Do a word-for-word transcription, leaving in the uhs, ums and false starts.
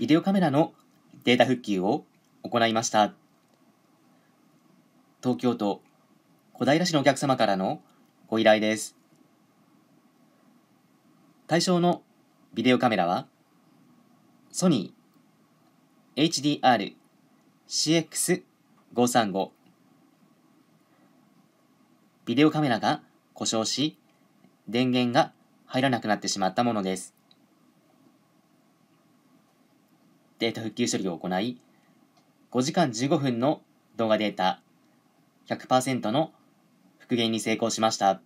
ビデオカメラのデータ復旧を行いました。東京都小平市のお客様からのご依頼です。対象のビデオカメラはソニー エイチディーアール シーエックス ごーさんご。 ビデオカメラが故障し電源が入らなくなってしまったものです。データ復旧処理を行い、ごじかんじゅうごふんの動画データ ひゃくパーセント の復元に成功しました。